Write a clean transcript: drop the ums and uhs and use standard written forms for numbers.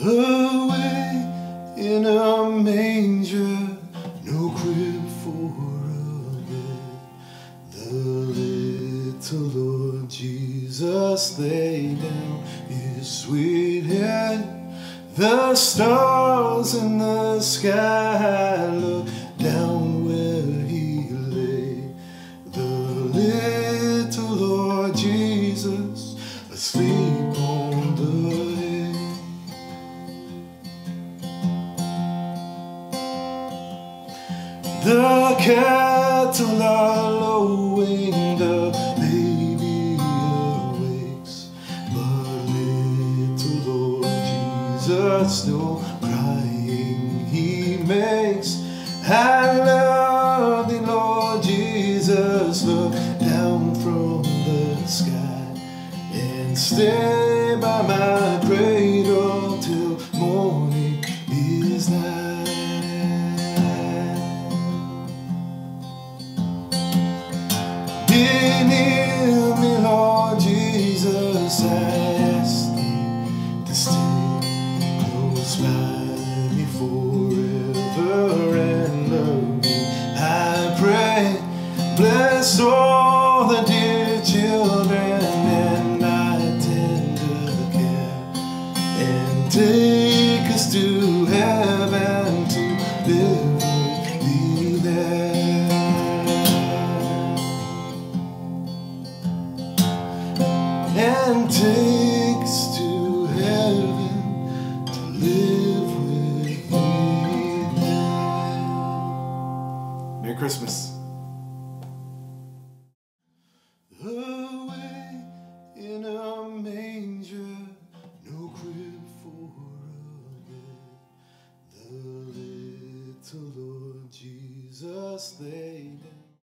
Away in a manger, no crib for a bed. The little Lord Jesus lay down his sweet head. The stars in the sky looked down where he lay. The little Lord Jesus asleep on the hay. The cattle are lowing, the baby awakes, but little Lord Jesus no crying he makes. I love thee, Lord Jesus, look down from the sky and stay by my cradle till morning is nigh. Be near me, Lord Jesus, I ask thee to stay by me forever and love me, I pray. Bless all the dear children and my tender care, and take us to heaven to live with thee there. And take us to heaven, live with me. Merry Christmas. Away in a manger, no crib for a bed. The little Lord Jesus lay down.